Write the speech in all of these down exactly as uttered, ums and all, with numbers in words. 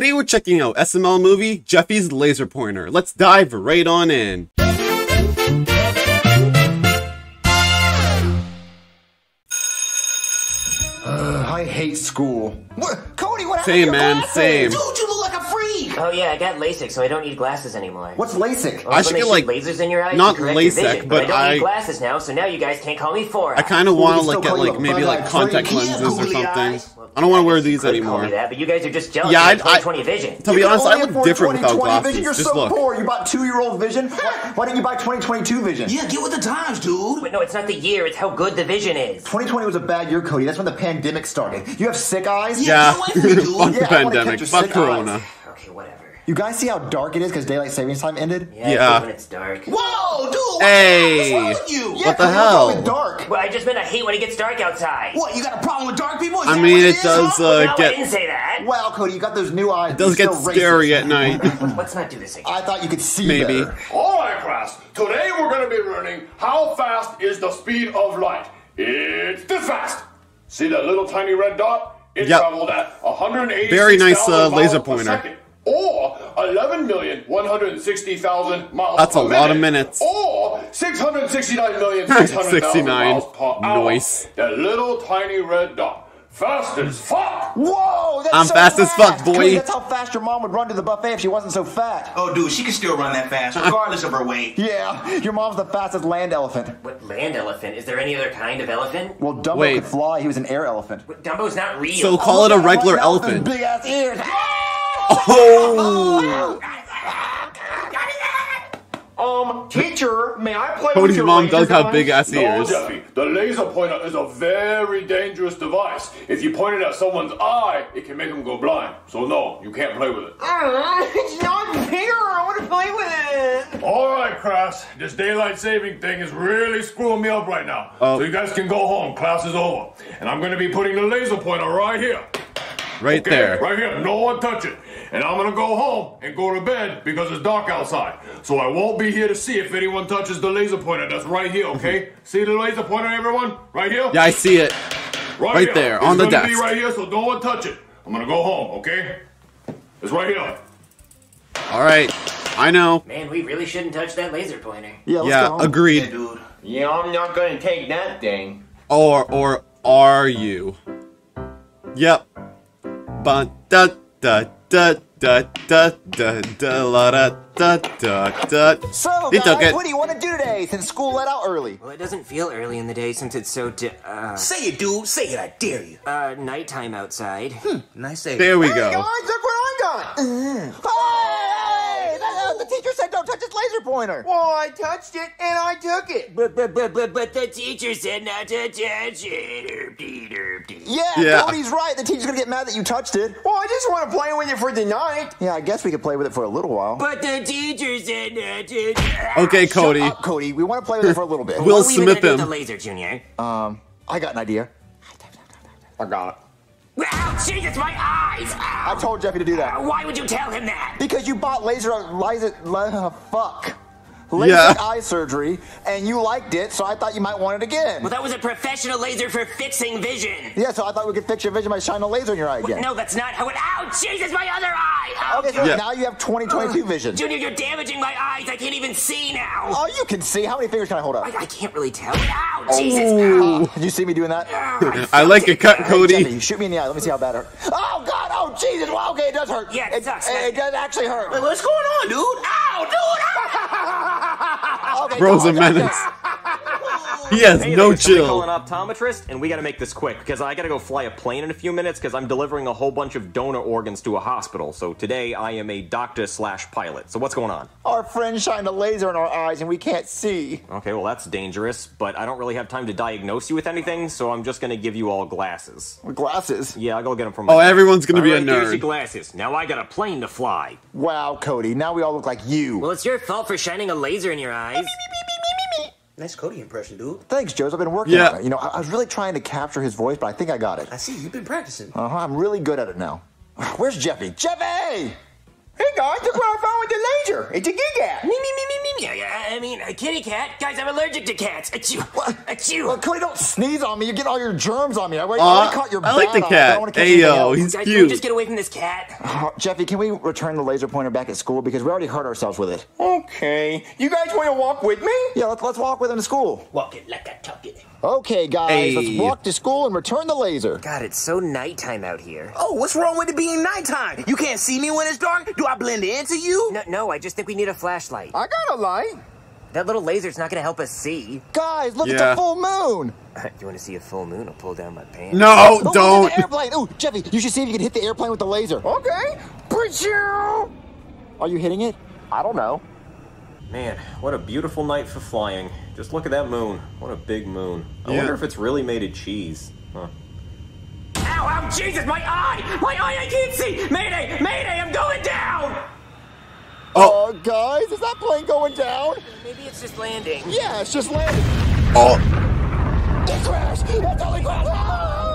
Today we're checking out S M L movie, Jeffy's Laser Pointer. Let's dive right on in. Uh, I hate school. What? Cody, what happened to your glasses? Same, man, same. Dude, you look like a freak! Oh yeah, I got LASIK, so I don't need glasses anymore. What's LASIK? Well, I should get, like, lasers in your eyes, not LASIK, vision, but, but I... don't I, need glasses now, so now you guys can't call me four-eyed. I kind of want to, like, get, like, maybe, like, contact lenses or something. Well, I don't want to wear these anymore. That, but you guys are just jealous. Yeah, I... I vision. To be honest, I look different without glasses. You're just so look. Poor. You bought two-year-old vision? Why, why didn't you buy twenty twenty-two vision? Yeah, get with the times, dude. But no, it's not the year. It's how good the vision is. twenty twenty was a bad year, Cody. That's when the pandemic started. You have sick eyes? Yeah. Fuck the pandemic. Fuck Corona. Okay, whatever. You guys see how dark it is because daylight savings time ended? Yeah, yeah. When it's dark. Whoa, dude! Hey! What's wrong with you? Yeah, what the hell? With dark. Well, I just meant I hate when it gets dark outside. What? You got a problem with dark people? Is I mean, it, it does uh, well, get. I didn't say that. Well, Cody, you got those new eyes. It does get scary at night. Let's not do this again. I thought you could see maybe. Better. All right, class. Today we're going to be learning how fast is the speed of light. It's this fast. See that little tiny red dot? It yep. traveled at one hundred eighty-six thousand very nice uh, laser pointer. Or eleven million one hundred sixty thousand miles that's per a minute. Lot of minutes. Or six hundred sixty-nine million six hundred thousand miles per hour. Nice. That little tiny red dot. Fast as fuck! Whoa! That's I'm so fast, fast as fuck, boy! Cody, that's how fast your mom would run to the buffet if she wasn't so fat. Oh, dude, she could still run that fast, regardless of her weight. Yeah, your mom's the fastest land elephant. What land elephant? Is there any other kind of elephant? Well, Dumbo Wait. could fly. He was an air elephant. But Dumbo's not real. So call oh, it a regular elephant. Big ass ears. Oh! Um, teacher, may I play Cody's with your mom does have big ass ears. No, Jeffy, the laser pointer is a very dangerous device. If you point it at someone's eye, it can make them go blind. So no, you can't play with it. Uh, it's not bigger. I want to play with it. All right, class. This daylight saving thing is really screwing me up right now. Uh, so you guys can go home. Class is over. And I'm going to be putting the laser pointer right here. Right okay, there. Right here. No one touch it. And I'm going to go home and go to bed because it's dark outside. So I won't be here to see if anyone touches the laser pointer. That's right here, okay? See the laser pointer, everyone? Right here? Yeah, I see it. Right, right there, it's on the desk. It's going to be right here, so no one touch it. I'm going to go home, okay? It's right here. All right. I know. Man, we really shouldn't touch that laser pointer. Yeah, let's yeah, go home. Agreed. Yeah, dude. Yeah, I'm not going to take that thing. Or, or are you? Yep. Ba da da da da da da da la da da da da. So guys, what do you want to do today since school let out early? Well, it doesn't feel early in the day since it's so di uh Say it, dude. Say it, I dare you. Uh, nighttime outside. Hmm, nice idea. There we go. Hey guys, look where I'm going. Uh-huh. Hey! That, uh, the teacher said don't touch this laser pointer. Well, I touched it and I took it. But but but but but the teacher said not to touch it. Yeah, yeah, Cody's right. The teacher's gonna get mad that you touched it. Well, I just want to play with it for tonight. Yeah, I guess we could play with it for a little while. But the teacher said not to. Okay, Cody. Shut up, Cody, we want to play with it for a little bit. Will what Smith him. Do with the laser, Junior. Um, I got an idea. I got it. Ow, shitting, it's my eyes! Ow. I told Jeffy to do that. Uh, why would you tell him that? Because you bought laser, laser, laser fuck. Laser yeah. eye surgery, and you liked it, so I thought you might want it again. Well, that was a professional laser for fixing vision. Yeah, so I thought we could fix your vision by shining a laser in your eye again. Well, no, that's not how it... Ow, Jesus, my other eye! Ow, okay, so yeah. now you have twenty twenty-two vision. Junior, you're damaging my eyes. I can't even see now. Oh, you can see. How many fingers can I hold up? I, I can't really tell. Ow, Jesus. Oh. Uh, did you see me doing that? Oh, I, I like it. A cut, Cody. Hey, Jeffy, you shoot me in the eye. Let me see how bad it hurt. Oh, God. Oh, Jesus. Well, okay, it does hurt. Yeah, it, it sucks. It, it does actually hurt. Wait, what's going on, dude? Ow, dude. Okay, Bro's a menace. He has hey, no chill. I'm gonna call an optometrist, and we gotta make this quick because I gotta go fly a plane in a few minutes because I'm delivering a whole bunch of donor organs to a hospital. So today I am a doctor slash pilot. So what's going on? Our friend shined a laser in our eyes, and we can't see. Okay, well that's dangerous, but I don't really have time to diagnose you with anything, so I'm just gonna give you all glasses. Glasses? Yeah, I'll go get them from. Oh, my everyone's gonna all be right, a nerd. Here's your glasses. Now I got a plane to fly. Wow, Cody. Now we all look like you. Well, it's your fault for shining a laser in your eyes. Nice Cody impression, dude. Thanks, Joe's. I've been working yeah. on it. You know, I, I was really trying to capture his voice, but I think I got it. I see. You've been practicing. Uh-huh. I'm really good at it now. Where's Jeffy? Jeffy! Hey, guys. Look what I found with the laser. It's a gig app. Me, me, me, me, me, Yeah, yeah, I mean, a kitty cat. Guys, I'm allergic to cats. Achoo. What? Achoo. Well, Cody, don't sneeze on me. You're getting all your germs on me. I already uh, caught your I like the cat. I hey, yo, he's guys, cute. Can we just get away from this cat? Oh, Jeffy, can we return the laser pointer back at school? Because we already hurt ourselves with it. Okay. You guys want to walk with me? Yeah, let's, let's walk with him to school. Walk it like I tuck it. Okay, guys, hey. Let's walk to school and return the laser. God, it's so nighttime out here. Oh, what's wrong with it being nighttime? You can't see me when it's dark? Do I blend into you? No, no, I just think we need a flashlight. I got a light. That little laser's not gonna help us see. Guys, look yeah. at the full moon. You want to see a full moon? I'll pull down my pants. No, oh, don't. The airplane. Oh, Jeffy, you should see if you can hit the airplane with the laser. Okay. Are you hitting it? I don't know. Man, what a beautiful night for flying. Just look at that moon. What a big moon. I yeah. wonder if it's really made of cheese. Huh. Ow, ow, Jesus, my eye! My eye, I can't see! Mayday, mayday, I'm going down! Oh, uh, guys, is that plane going down? Maybe it's just landing. Yeah, it's just landing. Oh. It's crashed! It's only crashed! Ah!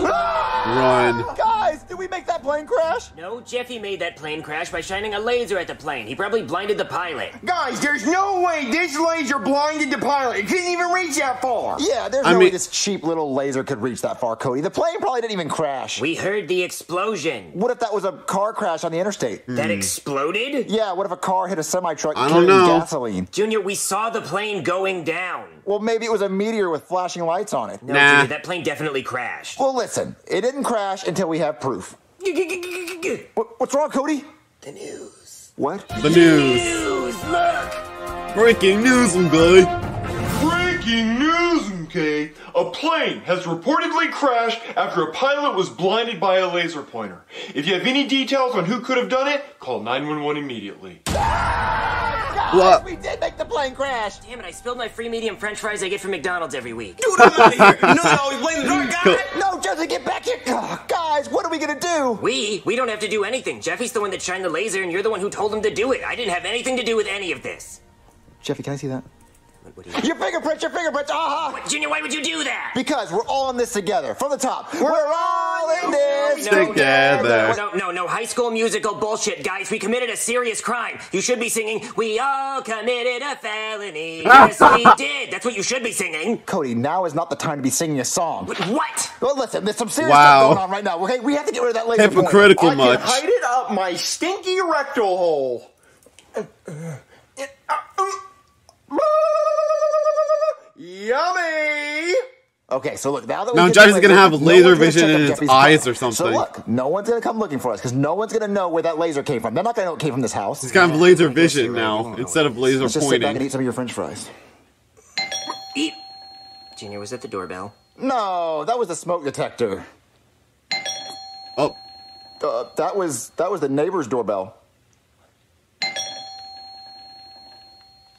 Ah! Run. Guys, did we make that plane crash? No, Jeffy made that plane crash by shining a laser at the plane. He probably blinded the pilot. Guys, there's no way this laser blinded the pilot. It couldn't even reach that far. Yeah, there's I no mean... way this cheap little laser could reach that far, Cody. The plane probably didn't even crash. We heard the explosion. What if that was a car crash on the interstate? Mm. That exploded? Yeah, what if a car hit a semi-truck and carried gasoline? Junior, we saw the plane going down. Well, maybe it was a meteor with flashing lights on it. No, nah. Junior, that plane definitely crashed. Well, listen, it didn't crash until we have proof. What, what's wrong, Cody? The news. What? The news. News, look! Breaking news, guy. Breaking news, okay? A plane has reportedly crashed after a pilot was blinded by a laser pointer. If you have any details on who could have done it, call nine one one immediately. Ah! Guys, what? We did make the plane crash. Damn it, I spilled my free medium french fries I get from McDonald's every week. Dude, I'm out of here. You know I always blame the dark guy. No, Jeffy, get back here. Oh, guys, what are we going to do? We? We don't have to do anything. Jeffy's the one that shined the laser, and you're the one who told him to do it. I didn't have anything to do with any of this. Jeffy, can I see that? What do you your fingerprints, your fingerprints, aha! Uh-huh. Junior, why would you do that? Because we're all in this together, from the top. We're, we're all in this no, together. No, no, no, no, High School Musical bullshit, guys. We committed a serious crime. You should be singing, we all committed a felony. Yes, we did. That's what you should be singing. Cody, now is not the time to be singing a song. What? what? Well, listen, there's some serious wow. stuff going on right now. Okay, we have to get rid of that laser Hypocritical point. much. I can hide it up my stinky rectal hole. Uh, uh, it, uh, uh, Yummy! Okay, so look, now that we now Josh is going to have laser vision in his eyes or something. So look, no one's going to come looking for us because no one's going to know where that laser came from. They're not going to know it came from this house. He's going to have laser vision now instead of laser pointing. Just sit back and eat some of your french fries. Eat. Junior, was that the doorbell? No, that was the smoke detector. Oh. Uh, that was that was the neighbor's doorbell.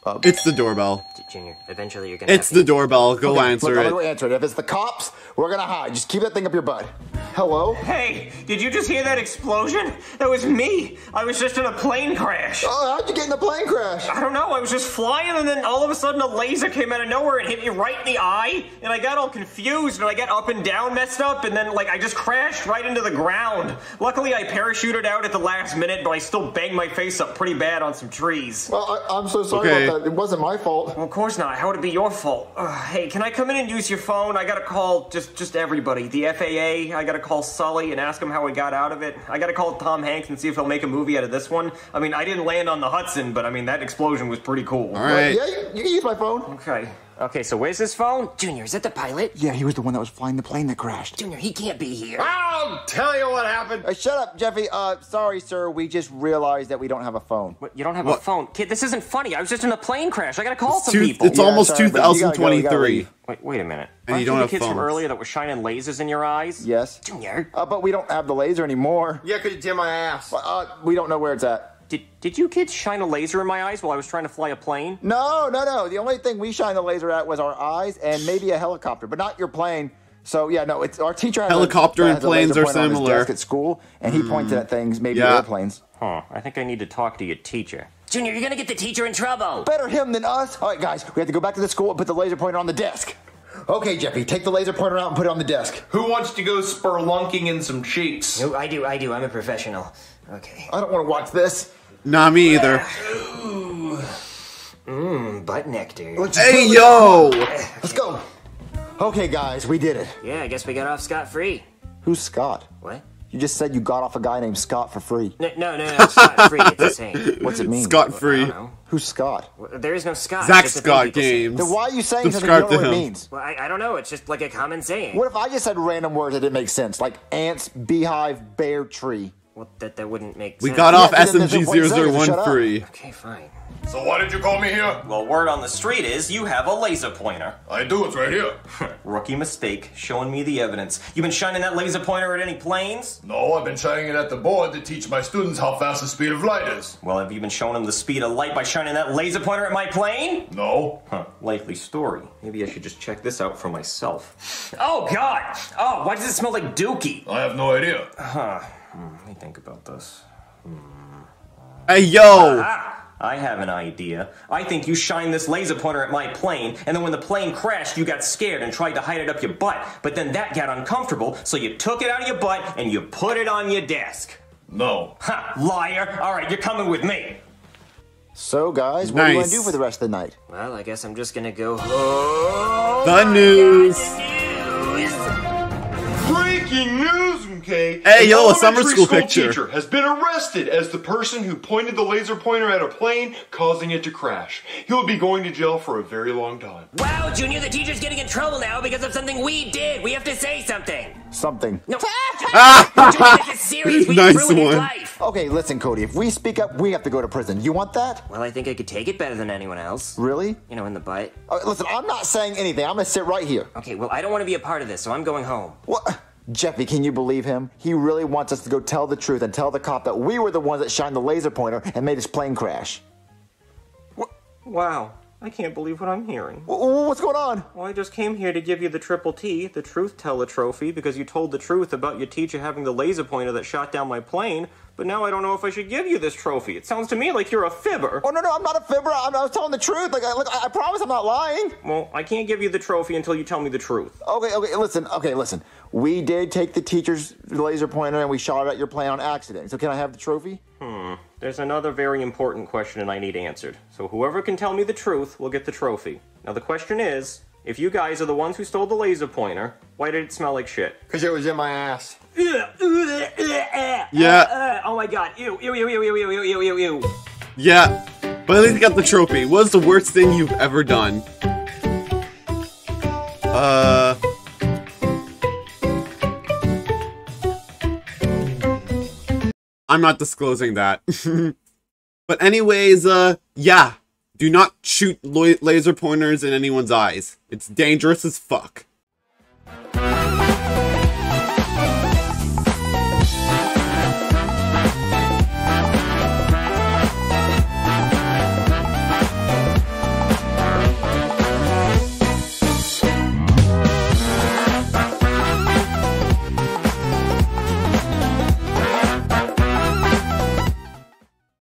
Um, it's the doorbell. Junior, eventually you're gonna It's the doorbell. Go okay, answer look, it. Go answer it. If it's the cops, we're gonna hide. Just keep that thing up your butt. Hello? Hey, did you just hear that explosion? That was me. I was just in a plane crash. Oh, how'd you get in a plane crash? I don't know. I was just flying and then all of a sudden a laser came out of nowhere and hit me right in the eye. And I got all confused and I got up and down messed up and then like I just crashed right into the ground. Luckily I parachuted out at the last minute, but I still banged my face up pretty bad on some trees. Well, I, I'm so sorry okay. about that. It wasn't my fault. Well, of course not. How would it be your fault? Uh, hey, can I come in and use your phone? I gotta call just just everybody. The F A A. I gotta call Sully and ask him how we got out of it. I gotta call Tom Hanks and see if he'll make a movie out of this one. I mean, I didn't land on the Hudson, but I mean that explosion was pretty cool. All right. Yeah, you, you can use my phone. Okay. Okay, so where's his phone? Junior, is that the pilot? Yeah, he was the one that was flying the plane that crashed. Junior, he can't be here. I'll tell you what happened. Uh, shut up, Jeffy. Uh, sorry, sir. We just realized that we don't have a phone. What? You don't have what? a phone? Kid, this isn't funny. I was just in a plane crash. I gotta call it's some two, people. It's yeah, almost sorry, two thousand twenty-three. Wait, wait a minute. And Aren't you don't you the have kids phones. from earlier that were shining lasers in your eyes? Yes. Junior. Uh, but we don't have the laser anymore. Yeah, because you did my ass. Uh, we don't know where it's at. Did, did you kids shine a laser in my eyes while I was trying to fly a plane? No, no, no. The only thing we shined the laser at was our eyes and maybe a helicopter, but not your plane. So, yeah, no, it's our teacher has helicopter a, and has planes a laser are similar. Desk at school, and he mm. pointed at things, maybe yeah. airplanes. Huh, I think I need to talk to your teacher. Junior, you're going to get the teacher in trouble. Better him than us. All right, guys, we have to go back to the school and put the laser pointer on the desk. Okay, Jeffy, take the laser pointer out and put it on the desk. Who wants to go spurlunking in some cheeks? No, I do, I do. I'm a professional. Okay. I don't want to watch this. Not me either. Uh, Mmm, butt nectar. Hey, yo! Let's go! Okay, guys, we did it. Yeah, I guess we got off scot-free. Who's Scott? What? You just said you got off a guy named Scott for free. No, no, no, no scot-free, it's the same. What's it mean? Scot-free. Well, who's Scott? Well, there is no Scott. Zach Scott Games. Then why are you saying Subscribe something you don't know what it means? Well, I, I don't know, it's just like a common saying. What if I just said random words that didn't make sense, like ants, beehive, bear, tree? Well, that, that wouldn't make sense. We got off yeah, S M G zero zero one three. Okay, fine. So why did you call me here? Well, word on the street is you have a laser pointer. I do, it's right here. Rookie mistake, showing me the evidence. You been shining that laser pointer at any planes? No, I've been shining it at the board to teach my students how fast the speed of light is. Well, have you been showing them the speed of light by shining that laser pointer at my plane? No. Huh, likely story. Maybe I should just check this out for myself. Oh, God! Oh, why does it smell like dookie? I have no idea. Huh. Hmm, let me think about this. Hmm. Hey, yo! Ah! I have an idea. I think you shined this laser pointer at my plane, and then when the plane crashed, you got scared and tried to hide it up your butt. But then that got uncomfortable, so you took it out of your butt and you put it on your desk. No. Ha! Liar! Alright, you're coming with me. So, guys, what nice. Are you gonna do for the rest of the night? Well, I guess I'm just gonna go... Oh, the news! Breaking news! Okay. Hey, an yo, a summer school, school picture. Teacher has been arrested as the person who pointed the laser pointer at a plane, causing it to crash. He'll be going to jail for a very long time. Wow, Junior, the teacher's getting in trouble now because of something we did. We have to say something. Something. No. Junior, this is serious. We nice ruined his life. Okay, listen, Cody. If we speak up, we have to go to prison. You want that? Well, I think I could take it better than anyone else. Really? You know, in the butt. Uh, listen, I'm not saying anything. I'm gonna sit right here. Okay, well, I don't want to be a part of this, so I'm going home. What? Jeffy, can you believe him? He really wants us to go tell the truth and tell the cop that we were the ones that shined the laser pointer and made his plane crash. What? Wow, I can't believe what I'm hearing. W what's going on? Well, I just came here to give you the triple T, the truth teller trophy, because you told the truth about your teacher having the laser pointer that shot down my plane, but now I don't know if I should give you this trophy. It sounds to me like you're a fibber. Oh, no, no, I'm not a fibber. I'm, I was telling the truth. Like, I, like, I promise I'm not lying. Well, I can't give you the trophy until you tell me the truth. Okay, okay, listen, okay, listen. We did take the teacher's laser pointer and we shot it at your plane on accident. So can I have the trophy? Hmm. There's another very important question and I need answered. So whoever can tell me the truth will get the trophy. Now the question is, if you guys are the ones who stole the laser pointer, why did it smell like shit? Because it was in my ass. Yeah. Oh my god. Ew, ew, ew, ew, ew, ew, ew, ew, ew. Yeah. But at least I got the trophy. What's the worst thing you've ever done? Uh... I'm not disclosing that. But anyways, uh, yeah. Do not shoot laser pointers in anyone's eyes. It's dangerous as fuck.